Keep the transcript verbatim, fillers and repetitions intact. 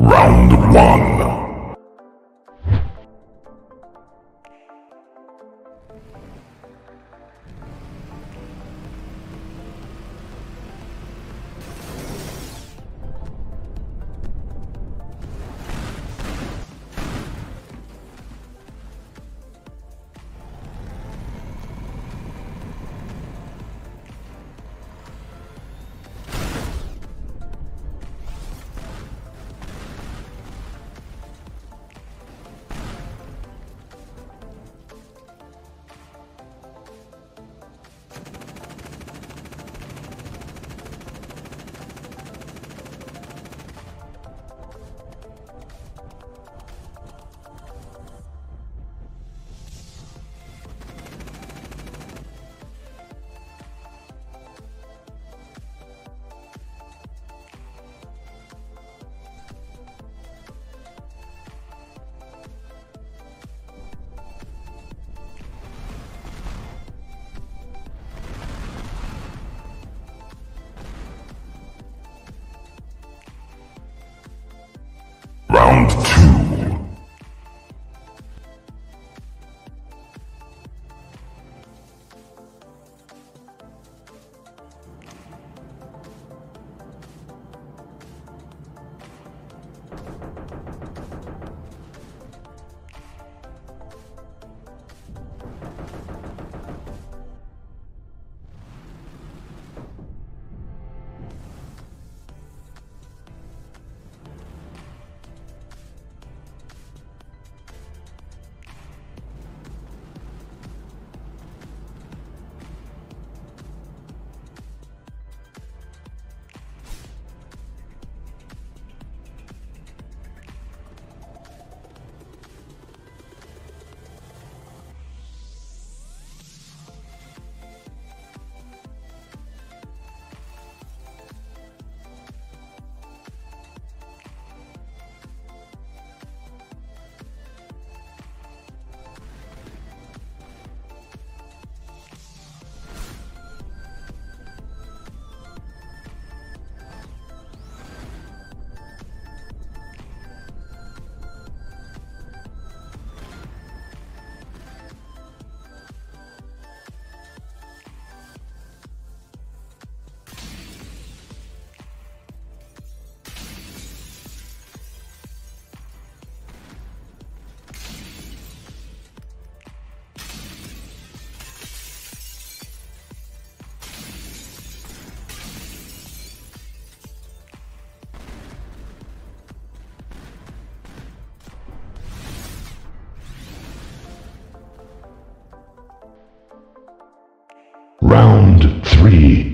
Round one. Round two. Round three.